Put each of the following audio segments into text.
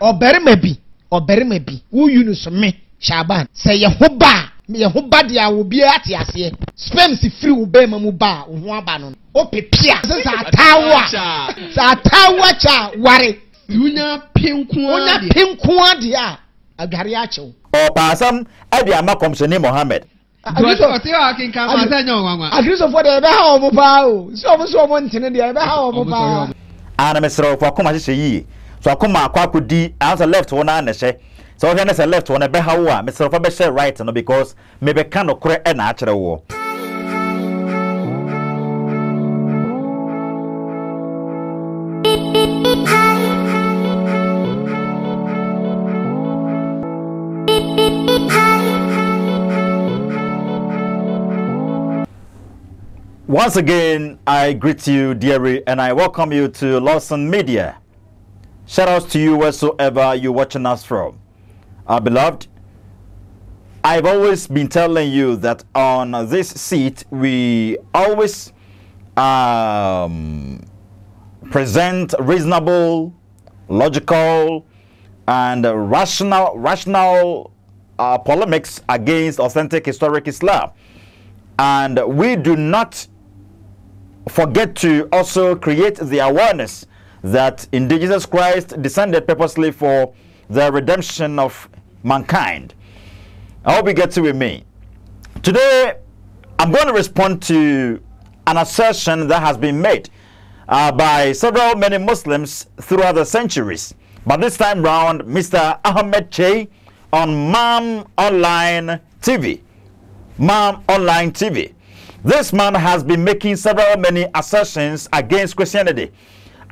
Or berry may be. Who you know some me, Shaban. Say your hobba. Me your hobba dia will be at yasie. Spams the free will be mamuba, Wabanon. Opepia. Satawacha. Wari. Una pinkwadi. Agariacho. Or Pasam, Adiama comes to name Mohammed. So akuma kwa kudi answer left one na she so here na left one be how a Mr. for be right no because me be kan okre e na akere wo once again I greet you dearie and I welcome you to Lordson Media. Shout outs to you wheresoever you're watching us from. Our beloved, I've always been telling you that on this seat, we always present reasonable, logical, and rational polemics against authentic historic Islam. And we do not forget to also create the awareness that indeed Jesus Christ descended purposely for the redemption of mankind. I hope you get it with me. Today, I'm going to respond to an assertion that has been made by many Muslims throughout the centuries. But this time round, Mr. Ahmed Kyei on Mam Online TV. Mam Online TV. This man has been making many assertions against Christianity.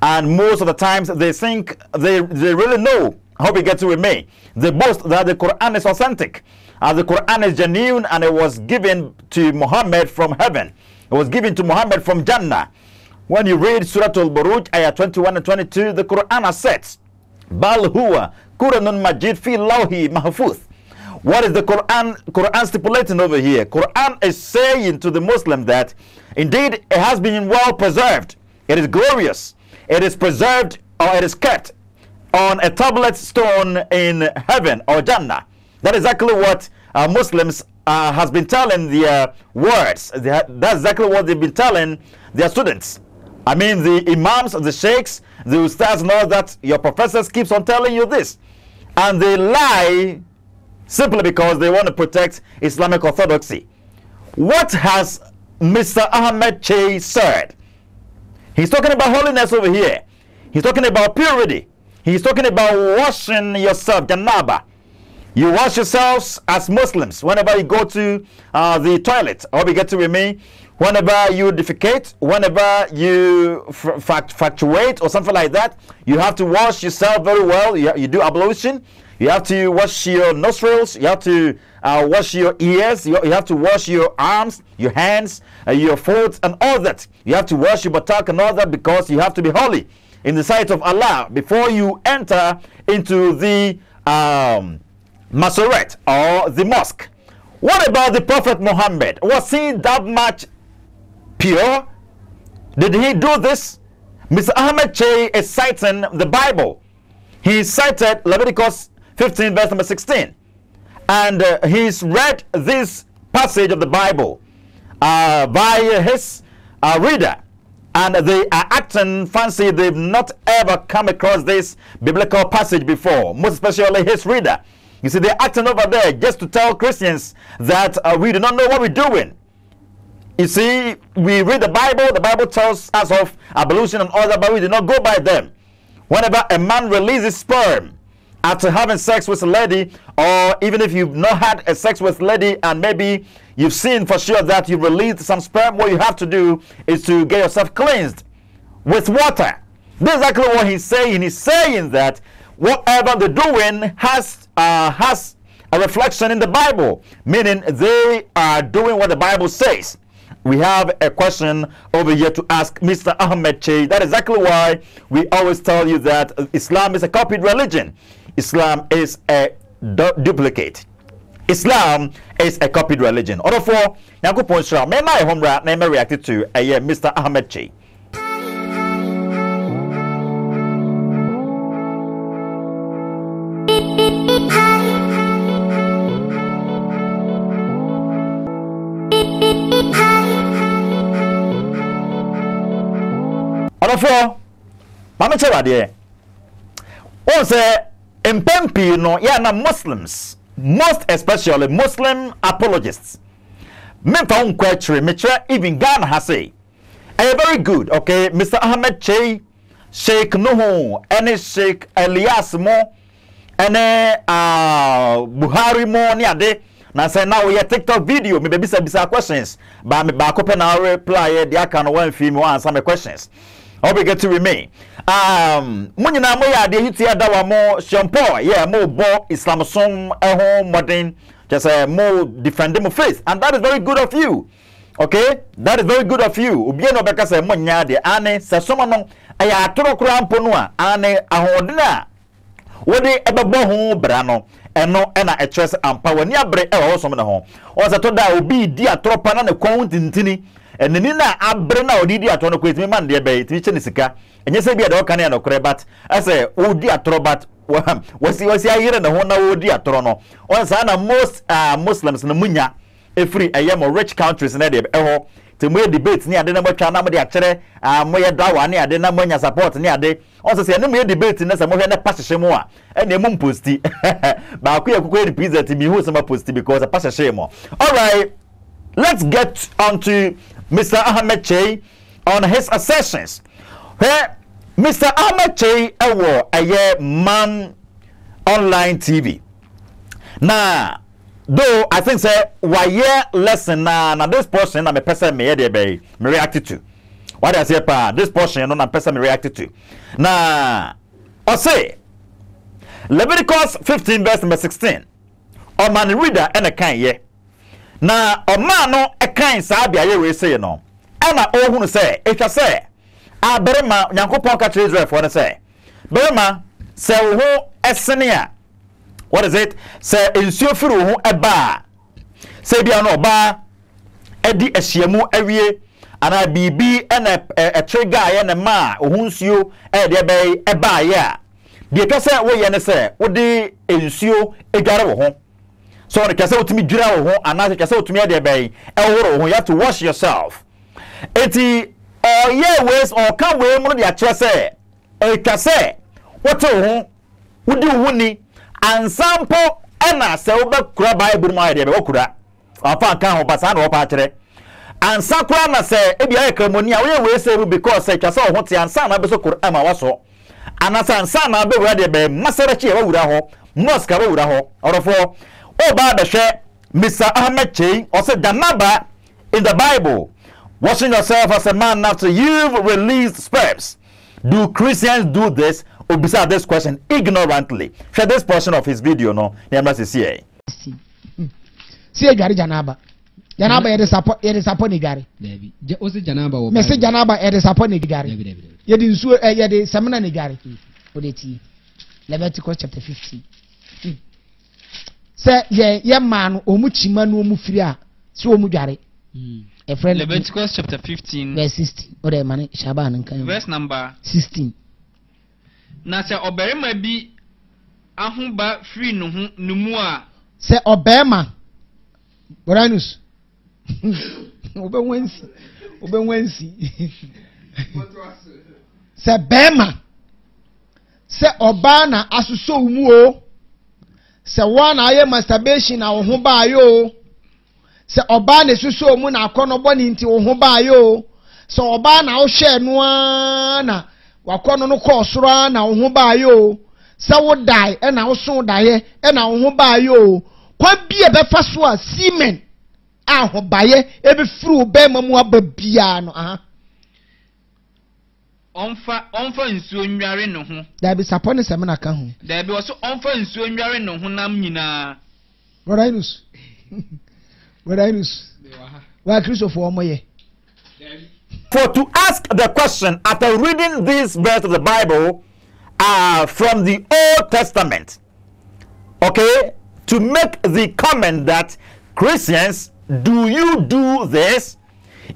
And most of the times they think they really know. I hope you get it with me. They boast that the Quran is authentic. The Quran is genuine and it was given to Muhammad from heaven. It was given to Muhammad from Jannah. When you read Suratul al-Baruj, ayah 21 and 22, the Quran asserts, Bal huwa Quranun Majid fi lawhi mahfuz. What is the Quran stipulating over here? Quran is saying to the Muslim that indeed it has been well preserved. It is glorious. It is preserved or it is kept on a tablet stone in heaven or Jannah. That is exactly what Muslims has been telling their words. That's exactly what they've been telling their students. I mean the imams, the sheikhs, the ustads know that your professors keeps on telling you this. And they lie simply because they want to protect Islamic orthodoxy. What has Mr. Ahmed Kyei said? He's talking about holiness over here. He's talking about purity. He's talking about washing yourself, Janaba. You wash yourselves as Muslims whenever you go to the toilet. I hope you get it with me. Whenever you defecate, whenever you fluctuate or something like that, you have to wash yourself very well. You do ablution. You have to wash your nostrils. You have to wash your ears. You have to wash your arms, your hands, your foot, and all that. You have to wash your batak and all that because you have to be holy in the sight of Allah before you enter into the Masoret or the mosque. What about the Prophet Muhammad? Was he that much pure? Did he do this? Mr. Ahmed Kyei is citing the Bible. He cited Leviticus 15 verse number 16, and he's read this passage of the Bible by his reader, and they are acting fancy they've not ever come across this biblical passage before, most especially his reader. You see, they're acting over there just to tell Christians that we do not know what we're doing. You see, we read the Bible tells us of ablution and all that, but we do not go by them. Whenever a man releases sperm after having sex with a lady, or even if you've not had a sex with a lady and maybe you've seen for sure that you released some sperm, what you have to do is to get yourself cleansed with water. This is exactly what he's saying. He's saying that whatever they're doing has a reflection in the Bible, meaning they are doing what the Bible says. We have a question over here to ask Mr. Ahmed Kyei. That is exactly why we always tell you that Islam is a copied religion. Islam is a duplicate. Islam is a copied religion. Or therefore, I reacted to Mr. Ahmed Kyei. for mama chewa de o se empempi no ya na Muslims, most especially Muslim apologists, even Ghana has a very good, okay, Mr. Ahmed Kyei, Sheikh Nuhu, and Sheikh Elias Mo, and Buhari Mo, niade. Now say now we TikTok video. Me baby say bisa questions, but me back up and I reply. They can one film one answer my questions. I hope you get to with me. Muni na mo ya de hiti adawa mo shampoo. Yeah, mo bo Islam song home modern. Just mo defend mo faith, and that is very good of you. Okay, that is very good of you. Ubiye no beka say mo nyade ane se soma no aya atoro kura mponua ane ahodina. Wode ebebo ho brano. And no, and I trust and power near break or some of the home. Or that I will be dear Tropan and a count in Tini, and the Nina Abrena or Didia Tonoquit, me man, dear Bay, teaching Sika, and yes, I be a dog and a crebat. I say, oh dear Trobat, was he was here and the Honda, oh dear Trono. Or Sana most Muslims in the Munya, a free, I am a rich countries in Edib, oh, to make debates near the number of Chanama de Achere, and Moya Dawa near the number of support near the. Also say no me debate in some na passion mo a na mum posti ba ko yakoko represent me who some posti because a passion mo. All right, let's get on to Mr. Ahmed Kyei on his assertions. Where Mr. Ahmed Kyei ewo aye Mam Online TV. Now, though I think say why lesson na this portion na me person me dey be me react to. What does he pa? This portion on a person reacted to. Now, I say Leviticus 15 verse number 16. A man reader and a kind ye. Now, a man no a kind sabia we say no. And I all who say it shall say, I berema yanko ponka to Israel for the say. Berema say who a senior. What is it? Say in Sufuru who a bar. Say be no bar. Eddie a shiamu every. And I be and a trigger and a ma who's you a debe a buyer. The cassette way and say, what the ensue a garo home. So the cassette to me draw home and not the cassette to me a debe a woro when you have to wash yourself. Eti or yeah ways or come way money at your say a cassette. What to whom would you winnie and sample and I sell back crab by Burma de Okura. I found can't pass or patch. And Sakrana say, if you are a Cremonia, we will say because I saw what the Ansan Abesokur Ama was so. And as Ansan Abe ready by Masoret Uraho, Moscow Uraho, or for Oba the Share, Mr. Ahmed Kyei, or said Janaba in the Bible. Washing yourself as a man after you've released sperms. Do Christians do this? Or beside this question ignorantly? Share this portion of his video, no? See, Janaba. Janaba eresaponi gari. Devi. Ose Janaba wo. Message Janaba eresaponi gari. Devi. Yedi nsu yedi semina ni gari. Odeti. Leviticus chapter 15. Say ye man omuchima no omufiri a se omudware. A friend Leviticus chapter 15 verse 16. Ode mane Shaban nkan. Verse number 16. Na se oberema bi ahoba free no ho nemu a se oberema Boranus Obenwensi. Se bema. Se obana asuso umu o. Se wana aye masturbation na ohun ba yo. Se obana asuso umu na akono boni nti ohun ba yo. Se obana o hwe noa na wakono no ko soro na ohun ba yo. Se wo die e na wo so die e na ohun ba yo. Kwa bie be fa so a semen. Aho baye ebi fru be mamu ababia no aha onfa nsuo nware no ho da bi sapone semena ka ho da bi oso onfa nsuo nware no ho nam nyina Wadainus wa Christopher omoye. For to ask the question after reading this verse of the Bible from the Old Testament, okay, to make the comment that Christians, do you do this?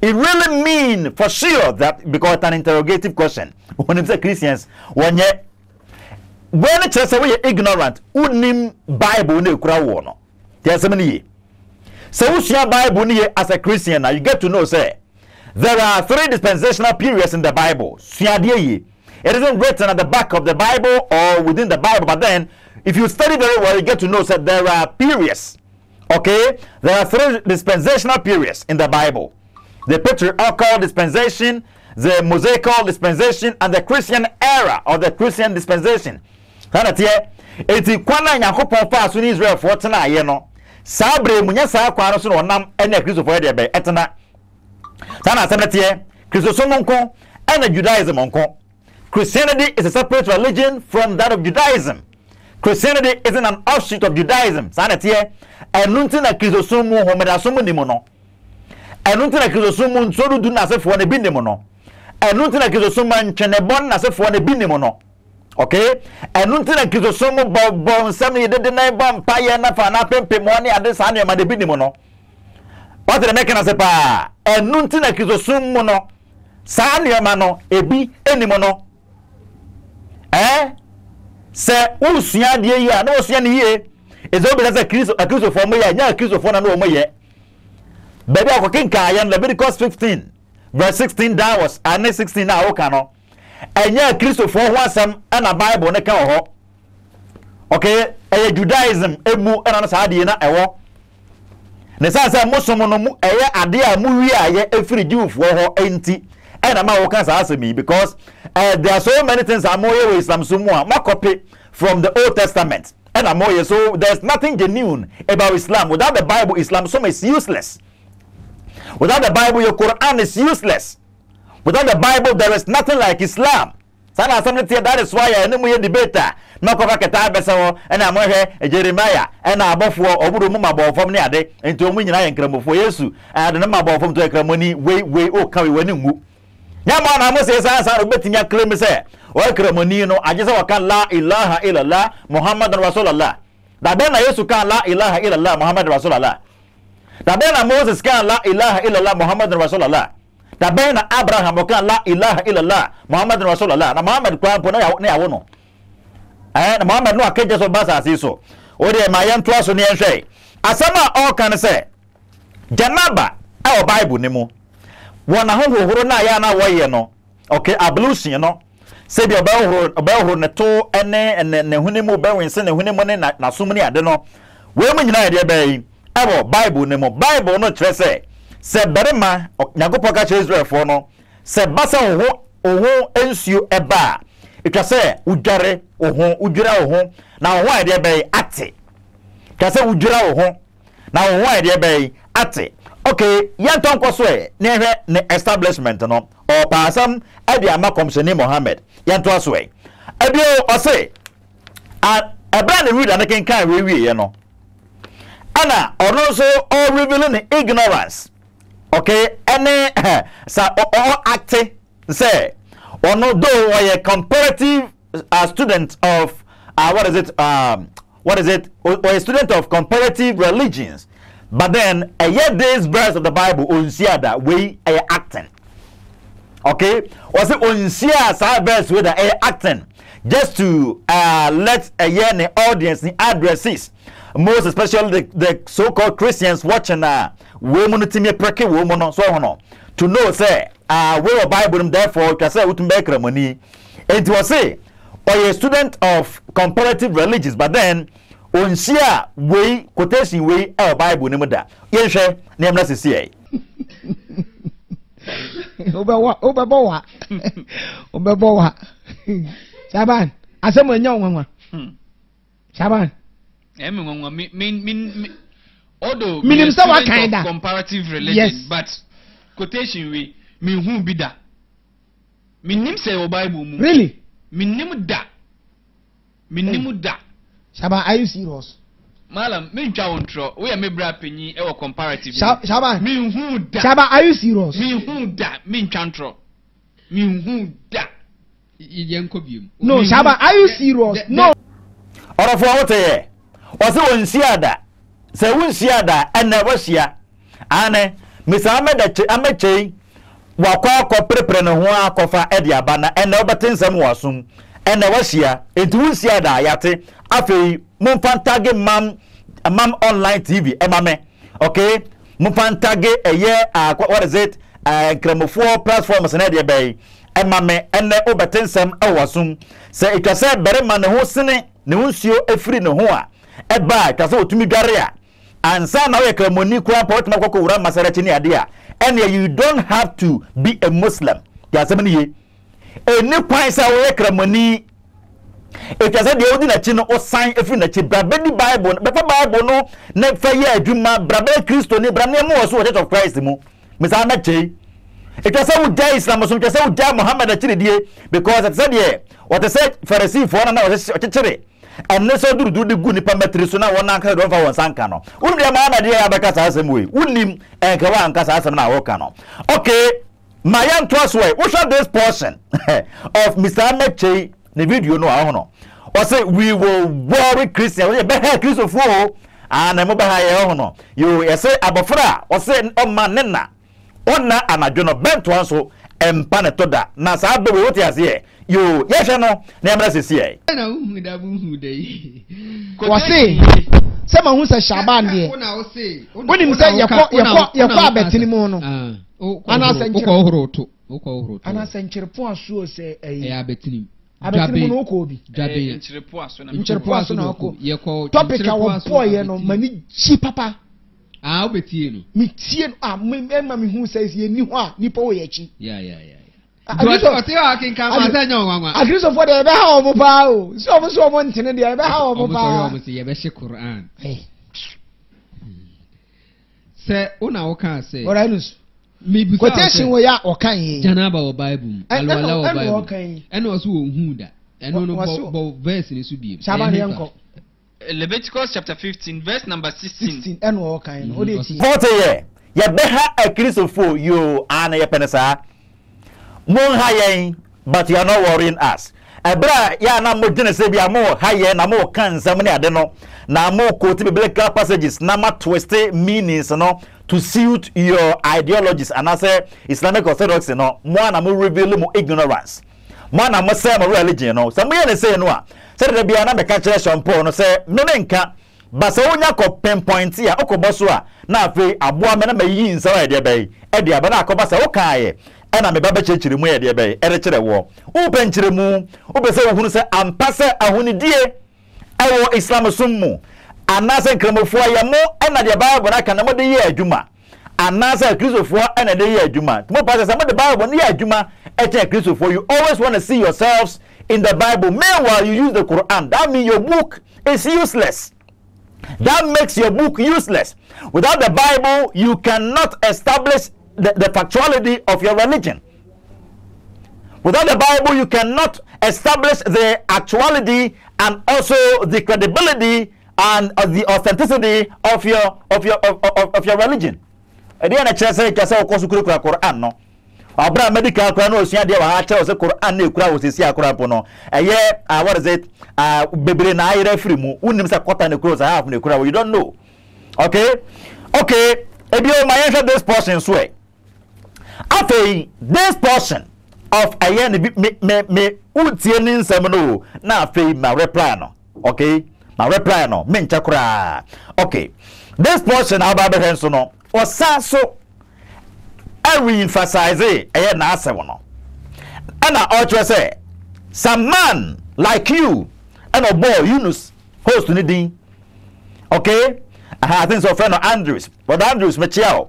It really means for sure that because it's an interrogative question. When you say Christians, when you are ignorant, unim Bible ne ukura wono. There are so many. So you Bible as a Christian, now you get to know say There are three dispensational periods in the Bible. It isn't written at the back of the Bible or within the Bible, but then if you study very well, you get to know that there are periods. Okay? There are three dispensational periods in the Bible. The patriarchal dispensation, the Mosaical dispensation, and the Christian era or the Christian dispensation. Christianity is a separate religion from that of Judaism. Christianity isn't an offshoot of Judaism. Okay? And nothing like you so much bomb, somebody didn't bomb, payana, fanape, pimoni, and this annual madibinimono. What the making as a pa, and nothing like you so mono, Sanya mano, a be any mono. Eh? Sir, oh, Sian, ye, no Sian ye, is over as a accused of me, and accused of one and over ye. Baby of Kinkai and Leviticus 15, verse 16 downwards, and 16 now, Okano. And yeah, Christopher wants some and a Bible, Nekaho. Okay, a Judaism, a mu and an Sadina, a war. Nesasa Mosomono, a idea, Muria, a free Jew for her auntie, and a Marocan's asking me because there are so many things I'm more with some Sumo, my copy from the Old Testament, and I'm more so there's nothing genuine about Islam. Without the Bible, Islam so is useless. Without the Bible, your Quran is useless. Without the Bible, there is nothing like Islam. That is why I am a debater. No Kavakata, and I'm here, Jeremiah, and I'm off for Obudumabo from Nade, and to Munina and Kramo for Yesu, and the number from Tecramoni, way, oh, Kawi Wenu. Yaman, I must say, I'm betting your claim is there. Or Kramonino, I just can't la ilaha illallah, Muhammad Rasulullah. That then I used to can't la ilaha illallah, Muhammad Rasulullah. That then I Moses can't la ilaha illallah, Muhammad Rasulullah. That Ben Abraham Okan La Ilaha Illallah Muhammad Rasulullah. Na Muhammad Quran Pona Yaw Nia Wono. And Muhammad no Akeja so Basa Siso. Ode Mayan Tlaso Nian Shay. Asama all can say Janaba our Bible Nemo. Wana Hongo na Yana Wayeno. Okay, ablution, you know. Sabi a bell neto and Hunimo Bell and send a Hunimone na Sumani Adeno. Women United Bay our Bible Nemo. Bible no Trese. Se berema nyagopo ka che Israel fo no se basa oho ensuo eba itwa se udware oho udwira oho na oho ade ebe ate ka se udwira oho na oho ade ebe ate okay yanton kwaso e ne hwe ne establishment no o pa sam ade ama commissioner Mohammed yanton aso e ade o se abra ne read anakin kan we wie ye no ana oronso all revealing ignorance. Okay, any so or acting say or no though a comparative student of what is it or a student of comparative religions, but then yet this verse of the Bible unsia that way acting. Okay, was it unsia sa verse with the acting just to let a year the audience the addresses. Most especially the so-called Christians watching women to preke women so on to know say we Bible therefore can say money. It was say or a student of comparative religions, but then on share way quotation way our Bible name that yeshe name na sisi oba wa Shaban asemo nyawo Shaban although comparative religion, yes. But quotation we mean who be that? Minim say o Bible really? Minimuda. Shaban, are you serious? Malam, me chawntro. We are me bra penny ewo comparative. Shaban, mean who da? Shaban, are you serious? Mean who da? Mean chantro. Mean who da? No, Shaban, are you serious? No. Ora fo awote ye. Was it one siada? Say one siada and never sia. Anne, Miss Ameche, Waka Copreprenua Cofa Ediabana, and Albertin Samuasum, and never sia, into one siada yate, afi, Mumpantage Mam online TV, Emame. Okay, Mumpantage a year, what is it? Kremofoɔ platforms na de bɛyi ɛma me ɛnɛ obetensɛm ɛwɔsom sɛ etwa sɛ bɛrema ne ho sene ne ho nsuo efiri ne ho a ɛba etwa sɛ otumi dware a ansa na wo kremoni kura pa otuma kɔkɔ wura Masoret ne ade a ɛnɛ you don't have to be a Muslim ya sɛ me ye ɛni kwan sɛ wo kremoni etwa sɛ deɛ wodi na kyi no osan efiri na kyi bra bɛdi Bible bɛfa Bible no na fa yɛ adwuma bra bɛ Kristo ne bra ne mo wɔ so Church of Christ mu Mr. Ahmed Kyei, it was so day Islam, so it was so day Muhammad actually because it said yeah, what they said Pharisee for one another, and they said do the good nipa metri so now one anchor don't for one sankano. Undi Muhammad yeah abakasa asemwe, undi enkewa ankasa asem na okano. Okay, my young trustway, what shall this portion of Mr. Ahmed Kyei the video no ahono? Or say we will worry Christian, we be Christian for and I'm ahono. You say abofra or say on manena. Ona anajono bento anso empane toda na sabe we wote ase yo yehwe no na emra sisi e na umuda buhudei ko se se ma hu se shaban de woni mse yekọ abetini mu no ana senchire uko horoto ana senchire po aso se e abetini abetini mu no ko obi dabe senchire po aso na ko yekọ topic awo po ye no mani chi papa ah obetie no mitie no ah mema me hu says ye ni ho a nipa wo ye chi yeah Agriso for the how mo pa o so mo ntene de be how mo pa o mo se ye be she Quran se una wo kan se oralus me bi quotation wo ya o kan ye Janaba wo Bible alwala wo Bible ene wo so wo hu da ene no bo verse ni so bi Shaba ne nko Leviticus chapter 15 verse number 16 and what kind of year you beha a Christopher you and a penisa moon high but you are not worrying us a bra ya na mo dine se bia mo high na mo kan sam ne ade no na mo ko ti biblical passages na ma twisted meanings no to suit your ideologies and I say Islamic orthodoxy no mo na mo reveal mo ignorance mo na mo say mo religion no some here say no a sɛde bia na meka kyerɛ Sean Paul no sɛ me nka ba sɛ wonya kɔ pinpoint a okɔbɔ so a na afei aboa me na mayi nsaw ɛde bɛyi ɛde aba na akɔba sɛ wokaayɛ ɛna me ba bɛkyerɛ mu ɛde bɛyi ɛre kyerɛ wo wo pɛnkyerɛ mu wo bɛ sɛ wohunu sɛ ampa sɛ ahonidie ɛwɔ Islam som mu anaasɛ nkramofoɔ yɛ mo ɛna de Bible na ka na mo de yɛ adwuma anaasɛ Kristofoɔ ɛna de yɛ adwuma mo pa sɛ mo de Bible no yɛ adwuma ɛkyɛ Kristofoɔ you always want to see yourselves in the Bible, meanwhile you use the Quran. That means your book is useless. That makes your book useless. Without the Bible, you cannot establish the factuality of your religion. Without the Bible, you cannot establish the actuality and also the credibility and the authenticity of your religion. Abra medical kwa no sia de wa ha kyerɛ sɛ Quran na ekura wo sisi akora po no ɛyɛ what is it bebere na ayira firi mu wonim sɛ quarter na close half na ekura you don't know okay ebio my answer this portion so after this portion of ayen me utie ni nsɛm no na afei ma reply no okay ma reply no me nkyɛ kora okay this portion about the so no osa so I re-emphasize it. I na answer one. And I also say, some man like you and a boy Yunus host to need. Okay, I think so. Friend of Andrews, but Andrews Michel.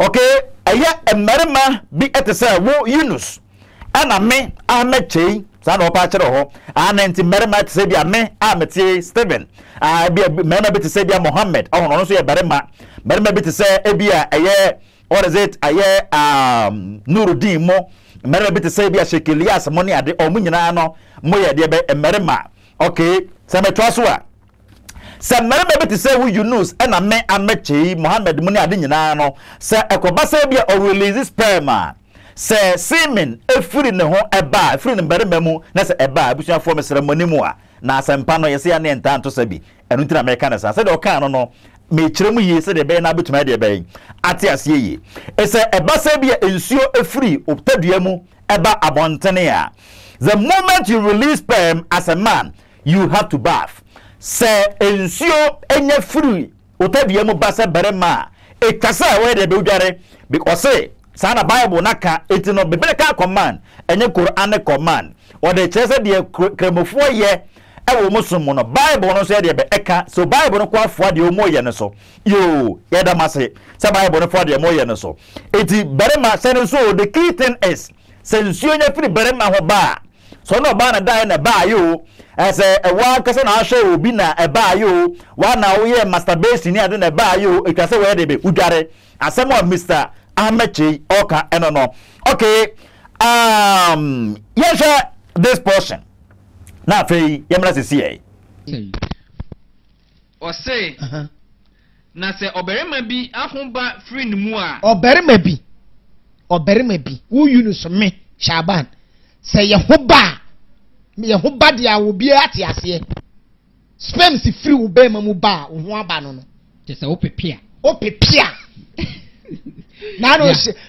Okay, I yet a merima be at the cell. Wo Yunus and Ahmed Kyei. Sano patcher ho. I meant merima to say be a me. I met Stephen. I be a merima to say be a Mohammed. Oh no, so a merima. Merima to say be a. What is it? Aye, Nuruddin mo. Mera bit say bi a shekelia samoni ade omu nyina no mo ye de be merema. Okay, se me twaso a. Se mera bit say we Yunus and me Ahmed Kyei Muhammad moni ade nyina no. Se ekoba say bi a release sperm. Se semen efiri ne ho eba, efiri ne merema mu na se eba busu afọ meseremoni mu a. Na asempa no ye se ya ne ntanto sabi. Enu ti na America na sa. Se de o kan no no. Me chiremu ye se de be na betu me de be ate ase ye e se eba se bi ensuo efri optadua mu eba abontene a the moment you release sperm as a man you have to bath se ensuo enye free optadua mu ba se berema e kasa we de be udware because Sana Bible naka itino biblical command enye Quranic command. What they said the kremofo ye ewo musumo no Bible no said be eka so Bible no kwa fo de omo ye no so. Yo, ye da mase. Say Bible no fo de omo ye no so. Iti berema say so the key thing is sensio nya firi berema ho ba. So no ba na die na ba yo. As a one person, I show be na a buy you. One now, we masturbation near the buy you. It can say where they be. We got it. As someone, Mr. Ahmed Kyei, Oka, and no. Okay. Yes, this portion. Now, free, Yamras is here. Or say, now say, or better maybe, I won't buy friend more. Or better maybe, who you know some me, Shaban. Say, your hoba. Me ho badia wo bia ati ase spam si free wo be mamu ba wo aba no no je se o pepia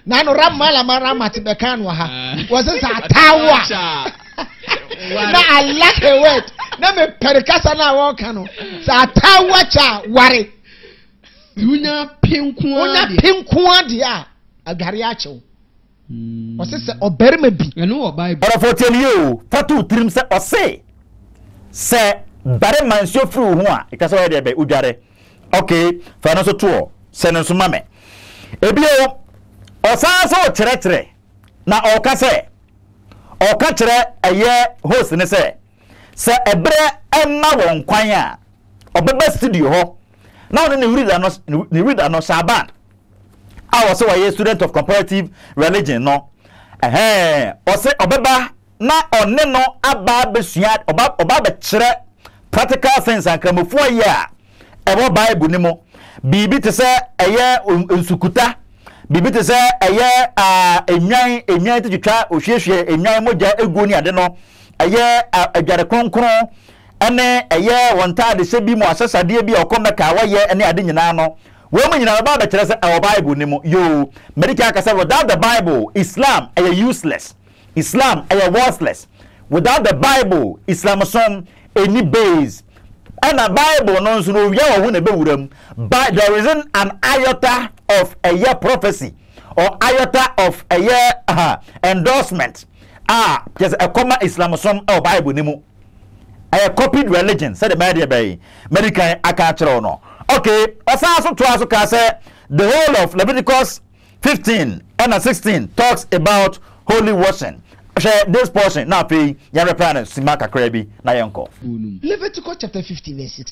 nano ramala marama ti be kan wa ha wose sa atawa na Allah e word na me perikasa na wo kan no sa atawa cha ware una pinko adia agari a che or say obere me bi eno Bible or for tell you fatu trim say or say bare man so fru ho a ikaso we dey be udware okay for no so to say no so mame ebio o san so tretre na o ka kire eye host ne say ebre enna won kwan a obebe studio ho na one ne read no Shaban. I was a student of comparative religion, no. Or say, Obaba, not or no, about Bessia, about the church, practical things and come before a year. About Bible Nemo, Bibi to say a year Sukuta, Bibi to say a year a year to try, or she a young moja, a goony, I don't know, a year a jaracon, and a year one time they say be more such a dear be or come back a year and I didn't know. Women in about the church, our Bible, you Medicare said without the Bible, Islam are useless. Islam are worthless. Without the Bible, Islam is any base. And the Bible knows no one but there isn't an iota of a year prophecy or iota of a year endorsement. Just a common Islam is our Bible. I copied religion, said the Medicare Akatra or no. Okay, the whole of Leviticus 15 and 16 talks about holy washing. This portion now pay Yarepran Simaka Krebi Nayanko. Leviticus chapter 15 verse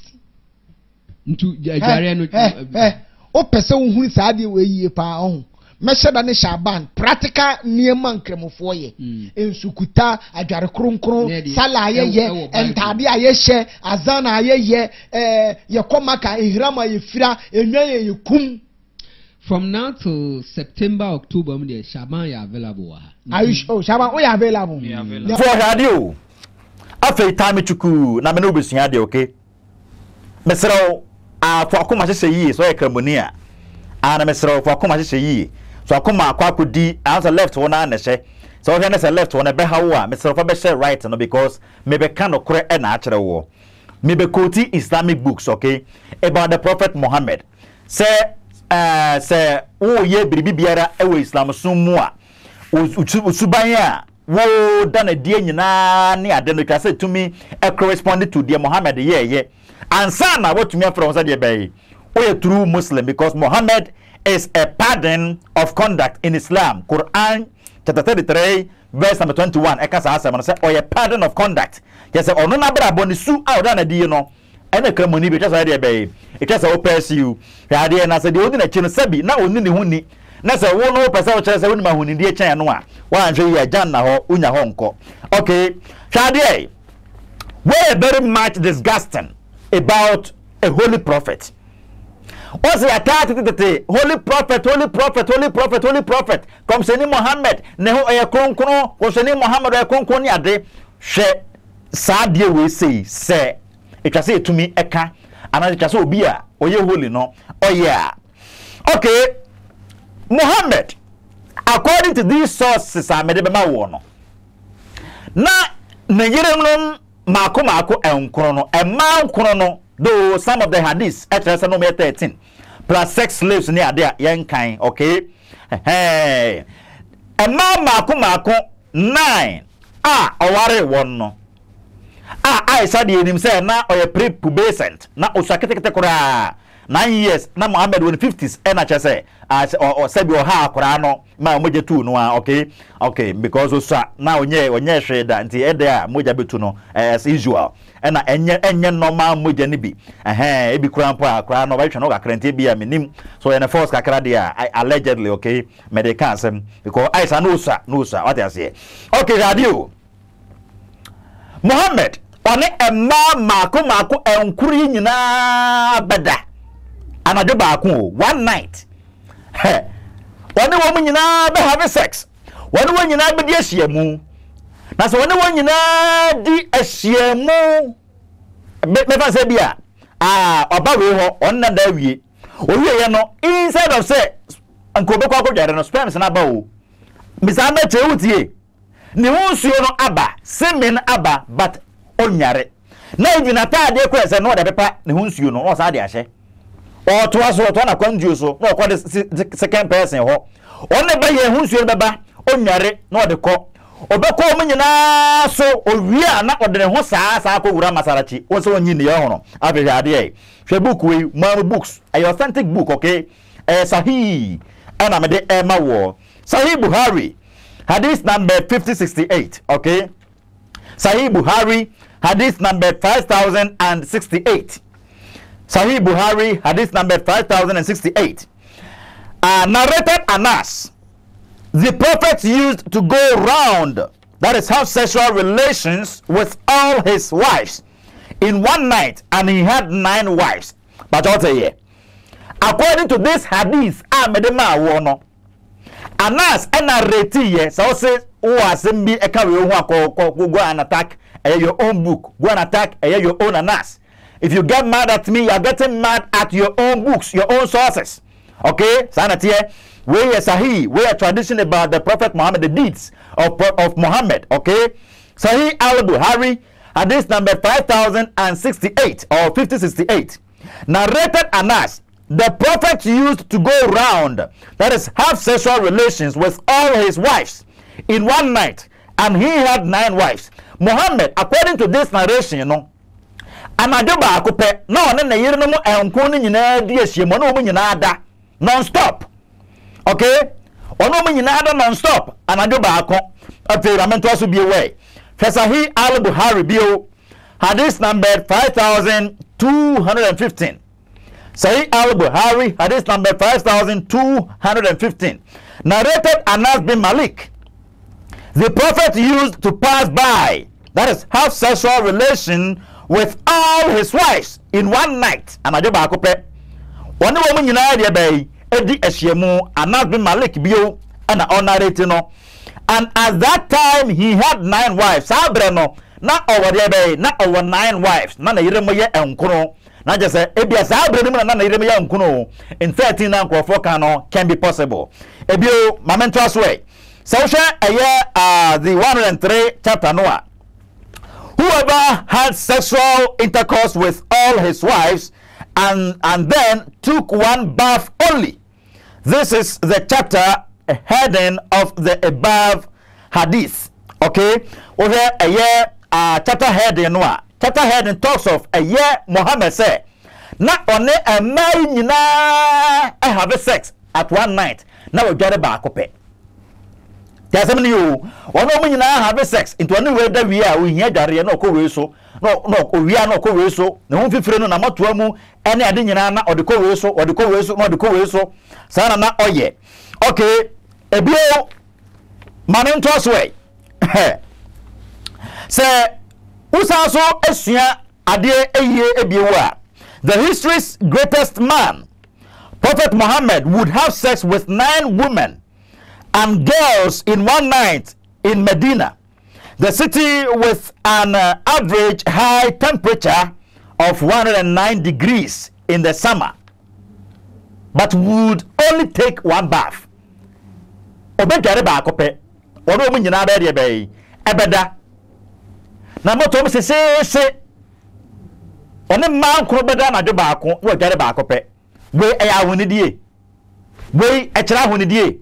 16. O person who is adi we ye pa on. Meshadane Shaban practical near man cremofoye in Sukuta Ajare Kronkron Salaye ye and Tadia Yeshe Azana ye Yakomaka Ihrama Yifra Enye Yukum. From now to September, October Shaban ya available. Are you sure? Shaban we available. For radio. After time chuku na menu bisu ade okay. Mesero for akoma sese so e kremonia. Ana mesero for akoma sese so akoma akwa di answer left one na she so here na left one be hawo a mesero for be share right no because me be kan okre e na akere wo me be quote Islamic books okay about the prophet Muhammad say wo ye bibiara e wo Islam sunmu a usuban a wo da na die nyina ne ade no kase tumi e correspond to the Muhammad ye ansa na wotumi afro so de be we a true Muslim because Muhammad is a pattern of conduct in Islam. Quran chapter 33 verse number 21. Or a pattern of conduct. Yes, or no number of su out than a deal, no, and a cremony, which is idea, babe. It has a pursue. The idea, and I said, the only chin sebi, now only the honey. Nasa won't know person, chess, a woman who in the chanoa. One Julia Janaho, Una Honko. Okay, Shadia, we're very much disgusting about a holy prophet. What's the attack today? Holy prophet, holy prophet, holy prophet, holy prophet. Come say Muhammad. Neho ayakon kono. Come say Muhammad ayakon koni ade. She sadie we say. It can say to me eka. And I can say obia. Oye holy no. Oh yeah. Okay. Muhammad, according to these sources, I made them aware. Na ngeremlom mako enkono. Ema enkono. Though some of the hadiths, actually, no 13, plus 6 slaves near there, young kind, okay? Hey, a mama kumako 9. Ah, a worry one no. Ah, I said himself now or a prepubescent. Now, Osakete 9 years. Now, Mohammed won 50s. And I just say, or Sabio Ha Korano, my Moja too. No, okay, okay, because Osa now, yeah, when you're shade and the Edda Moja Butuno as usual. And I enyan no man Moja Nibi. Eh, be crampa, crown of Vishanoga, Crenti be a minim. So in a force Cacradia, I allegedly, okay, medicasm, because I said, no, sir, no, sir, what I say. Okay, radio. Mohammed, one a ma kumako and kurina beda. Another baku, one night. Hey, one woman you know be having sex. One woman you know be yes, ye moo. That's one woman you know di yes, ye moo. Never say beer. Ah, about we ho, on that day we. Oh, no, inside of say, Uncle Boko, there are no sperms and abou. Miss Anna Cheutier. Niwusuono aba semen aba but onyare na idinata de kwese no de pepa ne hunsuono no sa de ahye o to aso to na kwanju so no kwade second person ho one ba ye hunsuono beba onyare no de ko obeko o nyina so owia na odene ho saa ko wura masarachi won so onyi ne ye ho no abehwe ade e hwe book we mamu books a authentic book okay sahih ana me de e mawo Sahih Bukhari Hadith number 5068, okay? Sahih Bukhari, hadith number 5068. Sahih Bukhari, hadith number 5068. Narrated Anas, the prophet used to go round, that is, have sexual relations with all his wives in one night, and he had 9 wives. But also here, according to this hadith, Amedema Wono. Anas enarreti ye so say o asembi e ka we ho akoko go an attack your own book go an attack your own Anas. If you get mad at me, you are getting mad at your own books, your own sources, okay? Sanatie we are Sahih, we are tradition about the prophet Muhammad, the deeds of Muhammad, okay? Sahih al-Bukhari, hadith number 5068 or 5068. Narrated Anas, the prophet used to go round, that is, have sexual relations with all his wives in one night, and he had 9 wives. Muhammad, according to this narration, you know, Anadoba Akupe, no, no, no, and Kunin in a DSM, Onominada, non stop. Okay? Onominada non stop, Anadoba Ako, a pyramid also be away. Fesahi al Buhari Bio, hadith number 5215. Sahih al-Bukhari, hadith number 5215. Narrated Anas bin Malik, the prophet used to pass by, that is, have sexual relation with all his wives in one night. And I do back up one woman in India Bay, Eddie Eshiemu, Anas bin Malik Bio, and I narrated no. And at that time he had 9 wives. Sabrano, not over there bay, not over 9 wives. None of Yeremoye and Kuno. Now just say, in 13 can be possible. If you momental way, Sasha, the 103 chapter Noah. Whoever had sexual intercourse with all his wives and then took one bath only. This is the chapter heading of the above hadith. Okay, over a year, chapter heading Noah. Chapter heading talks of a year Muhammad said, not only a man I have a sex at one night. Now we get a back up. There's some new one woman in have a sex into any way that we are. We hear that no coerso, no, we are no coerso. No one friend on a motuamu, any adinana or the coerso or the coerso, not the coerso. Sana, oh, yeah, okay, a blow man toss way. Say. The history's greatest man, Prophet Muhammad, would have sex with 9 women and girls in one night in Medina, the city with an average high temperature of 109 degrees in the summer, but would only take one bath. Na moto se se one man ko beda na de baako wo gare baako pe we e ya woni die we e kira woni die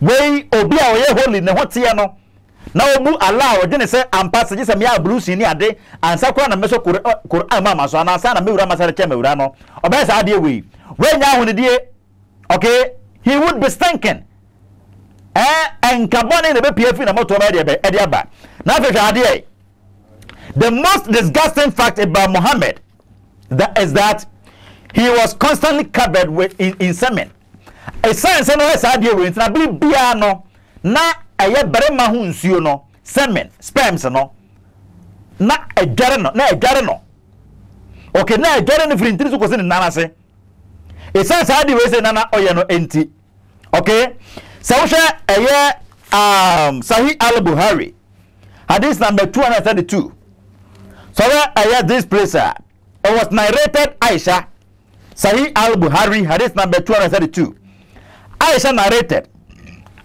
Wei obi a oye holy ne hotie no na omu Allah odine se ampa se se me abru sin ni ade ansa kwa na meso Quran ma maso na ansa na mewura masare che mewura no obe sa ade we nya hone die. Okay, he would be stinking and kabone ne be pf na moto na de aba na fe ade. The most disgusting fact about Muhammad is that he was constantly covered with in semen. A science no is ade we na bi bia no na aye berema ho nsuo no semen sperms no na ejare no na ejare no. Okay, na ejare no free ntiri so kwese ni nana se e sense ade we se nana oye no enti. Okay, so we aye Sahih al-Bukhari hadith number 232. So aye this place it was narrated Aisha, Sahih al-Bukhari hadith number 232. Aisha narrated,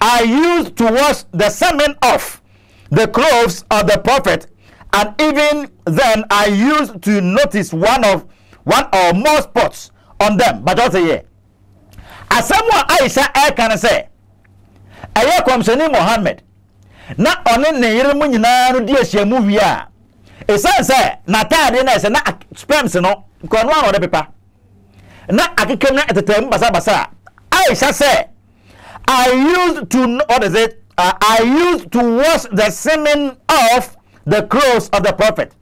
I used to wash the semen off the clothes of the prophet, and even then I used to notice one or more spots on them. But also here, as someone Aisha I can say, I commission Muhammad. Na onin ne yirmu nyina no die hyamu wiya. E say say na taade na say na sperms no ko no one paper. Na akeke na etetem basa basa. Aisha said, I used to wash the semen off the clothes of the prophet.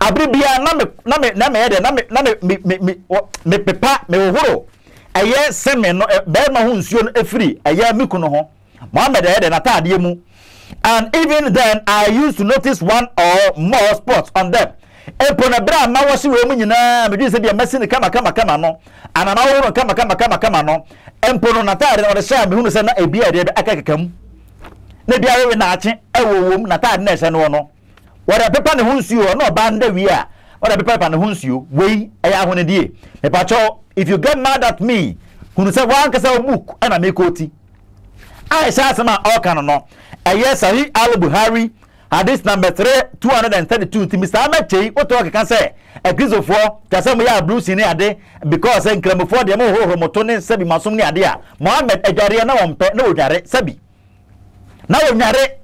Abribia na me pepa me wohoro. Aye semen no be ma hu nsuo no efiri aye miku no ho. Muhammad ede na taade mu. And even then I used to notice one or more spots on them. Epona bra ma wose we mu nyina me dwese bia mase ne kama no anana wo kama no empono na taade na de sha me hunu se na ebia de akakakam na bia we na ache ewowom na taade na se no no wora pepa ne hunsuo na oba nda wi a wora pepa ne hunsuo we eya hone die me pacho. If you get mad at me hunu se wan kasa book ana me koti Aisha sama okano no eye Sahih al-Bukhari hadith number 232. Mr. Ahmed Kyei otoke kan say egizofo tasem ya blue sin ade because enkremofo de mo hoho moto ne sabi masum ne ade a Muhammad ejare na wonpe na odare sabi na wonyare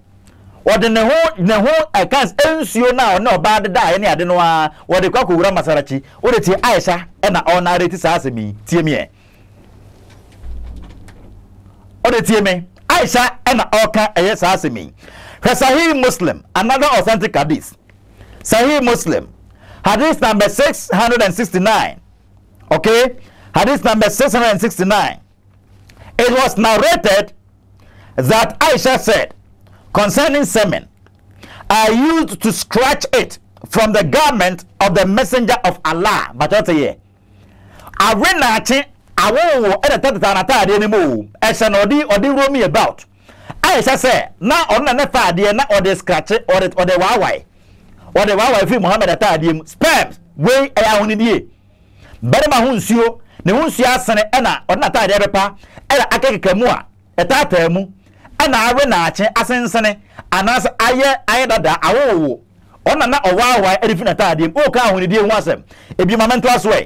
odene ho akas ensuo na na oba ade da ne ade no a wode kwa kowura masarachi wode ti Aisha e na onare ti saasemi tiemi e wode tiemi Aisha e na oka eye saasemi. Sahih Muslim, another authentic hadith. Sahih Muslim, hadith number 669. Okay, hadith number 669. It was narrated that Aisha said, concerning semen, I used to scratch it from the garment of the messenger of Allah. But what here? I went at it. I won't at anymore. Odi roam about. Aisha say na ona na fa de na or the scratch or the wawai or the wawai fi Muhammad atadiem sperms we aya honi die berema ho nsuo ne ho nsuo asene na ona atade bepa era akekeka mu a etata mu ana awe na ache asensene anas aye dada awowo ona na owawai erifi na atadiem o ka honi die ho asem ebi mamento aso e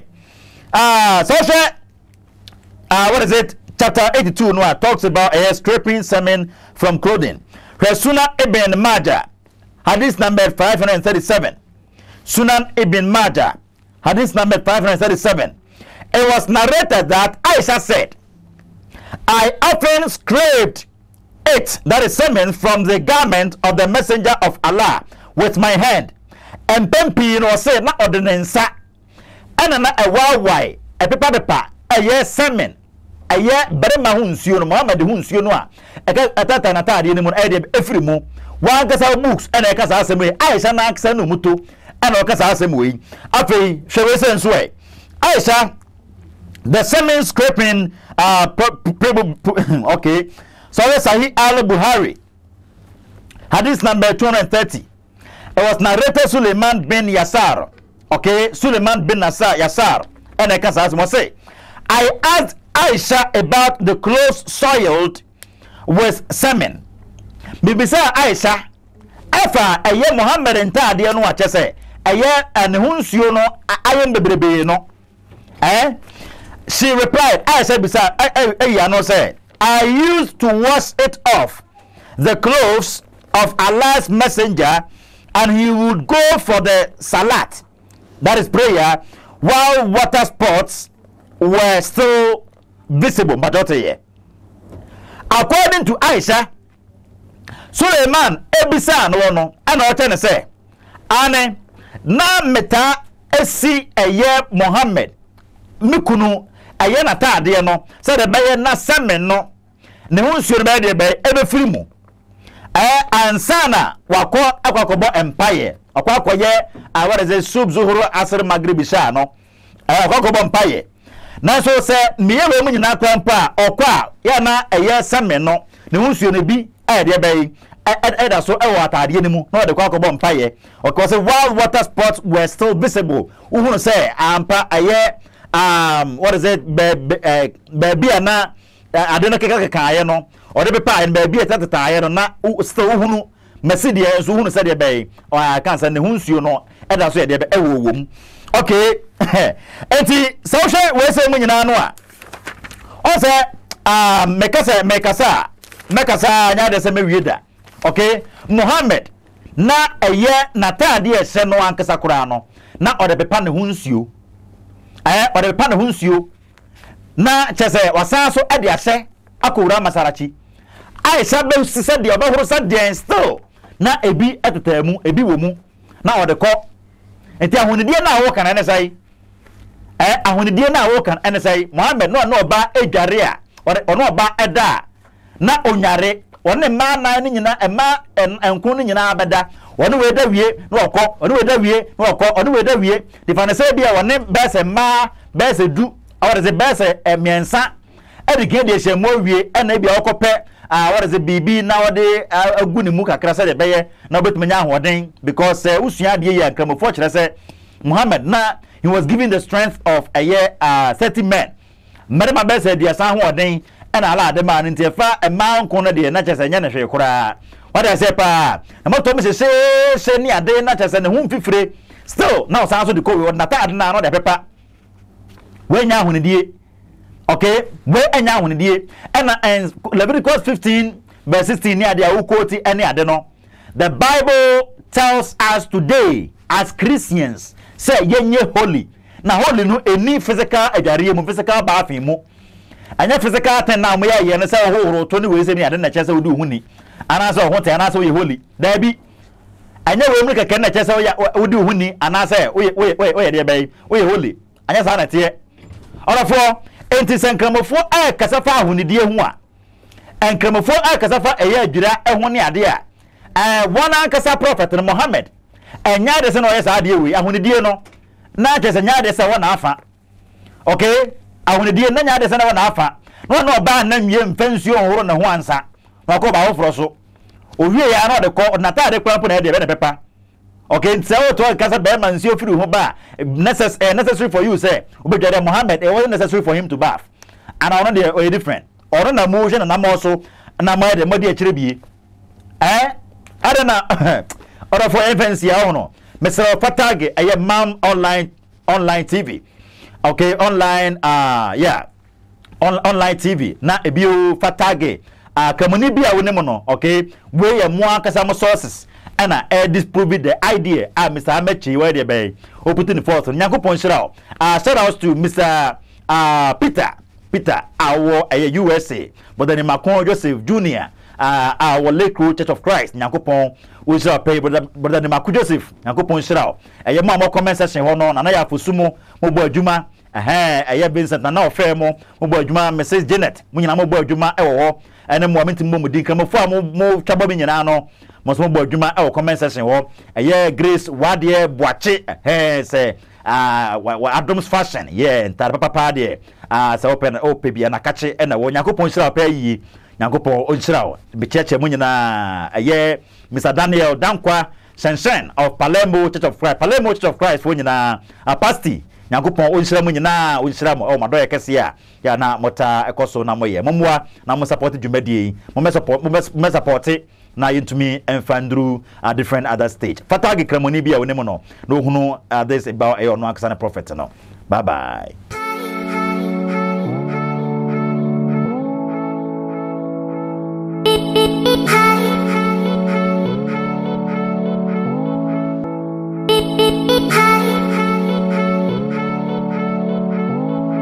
so she what is it? Chapter 82 Noah talks about scraping semen from clothing. Sunan ibn Majah, hadith number 537. Sunan ibn Majah, hadith number 537. It was narrated that Aisha said, I often scraped it, that is semen, from the garment of the messenger of Allah with my hand. And Pempi was said, not ordinance, and a why, a paper, a yes, semen. Aye berema hu nsuo no Muhammad hu nsuo no a atata na taade ne mu ade efiri mu wan kasa books ana e kasa asem e Aisha na aksa no muto ana o kasa asem we afei hwewe se nso e Aisha the semen scraping okay, so Sahih al-Bukhari hadith number 230. It was narrated Suleiman bin Yassar. Okay, Suleiman bin Yassar ana e kasa asem say I asked Aisha about the clothes soiled with semen. Bibisa Aisha, Afa aye Muhammad entade no achese. Aye ane hunsuo no aye bebrebe no. She replied, Aisha bisa aye no say, I used to wash it off, the clothes of Allah's messenger, and he would go for the salat, that is prayer, while water spots were still visible, but not here. According to Aisha, Suleiman ebisan wono ana otene se ane na meta esi eye Muhammad mikunu eye na taade no se de beye na seme no ne hunsuo be de beye ebe firimu ansana wako akwakobo empire akwakoye awareze sub zuhuru asr maghrib sha no akwakobo empire na so se miyewe mu nyina kwampa okwa ya na eye seme no ne hunsuo ne bi so while water spots were still visible, who say what is it, baby, and I don't know, or the papa and baby at the tire, and not still Mercedes, who said bay, or I can't send the hoons, you know, and I said, okay, and social, where's the women in Anoa? Also, Mekasa nyade se mewida. Okay? Muhammad na eye natade e se no ankasa kura no. Na odebepa ne hunsuo. Odebepa ne hunsuo. Na chese wasa so ade ahye akura masarachi. Aisha be sise de obehuru sa den still. Na ebi etetamu, ebi womu. Na odeko. Enti ahonedie na awokan ene sai. Ahonedie na awokan ene sai. Muhammad no oba edware a. Ono oba eda. Na onyare one ma na ni nyina ema enku ni nyina abeda one we da wie na okọ one we da wie na okọ one we da wie the fanese bia one bese ma bese du or the bese emiensa e de gede she mo wie e na bia okope or the bibi na ode agu ni mu kakra se de beye na obetumanya ahoden because usua de ye ankramofo kire se Muhammad na he was given the strength of a year 30 men merema bese de asa ahoden. And Allah demanded to fire a man corner the natchez and Yannish Kura. What I say, Pa, and what Thomas says, send me a day natchez and the womb free. Still, now sounds to the call, what not the pepper. When now, when it okay, where and now, when it and Leviticus 15, verse 16, near the Ukoti and the Adeno. The Bible tells us today, as Christians, say, ye holy. Now, holy no any physical, a diarrhea, physical bathing. And your physical ten now, may I and say, oh, 20 ways in the other chest will do honey. And I saw what and I saw you holy. There be. I never make a can that chest will do honey. And I say, wait, dear babe, we holy. And yes, I'm here. All of four, anti Sankramophore, I Casafa, who need dear one. And Kramophore, I Casafa, a year, Jura, and one idea. And one Ancasa prophet, and Mohammed. And Yadis and OS idea, we are only dear no. Not just a Yadis and one alpha. Okay? I want to deal with the son of an alpha. No, ban them, you fence your own one, sir. No, go by Ofroso. We are not the court, not the company, the pepper. Okay, so to a Casa Berman, so through Hoba, necessary for you, say, but that Mohammed, it wasn't necessary for him to bath. And I want to be different. Or an emotion, and I'm also, and I'm the Modia Tribby. Eh? I don't know. Or for infancy, I don't know. Mr. Fatagi, I am Mam online TV. Okay, online, online TV. Na ebiu fatage. Kamuni bia wunemono, okay? We are more kasama sources. And I disprove the idea. Mr. Ahmed Kyei, where they be? Open the force. Nyanko Ponchirao. Shout out to Mr. Peter, our USA. But then Macron Joseph Jr., our Lake Road Church of Christ. Nyanko Pon, we shall pay, but then Macron Joseph. Nyanko Ponchirao. And your mama comment section, hold on. And I have Fusumo, Mobo Juma. I have Vincent and now Fairmo, Mobo Juma, Mrs. Janet, Munamo Juma, and then Mohammed Mumudi, come for more Chababinano, Mosmo Juma, our comment section, or a year Grace Wadier Boache, say, Adam's fashion, yeah, and Tarapa, dear, so open OPB and Akache, and a one Yako Ponchira pay ye, Yankopo Onchira, Bichacha Munina, a year, Mr. Daniel Dankwa, Shen of Palermo Church of Christ, Palermo Church of Christ, Wunina, a pasty. Nyankopon onhyira mu nyina onhyira mu o madoye kese ya na mota ekoso na moye momwa na mo support dwumadie mo support na yintumi enfandru at different other stage fatagi kremoni bia woni mo no no hunu this about e ono akasa na prophet no bye bye.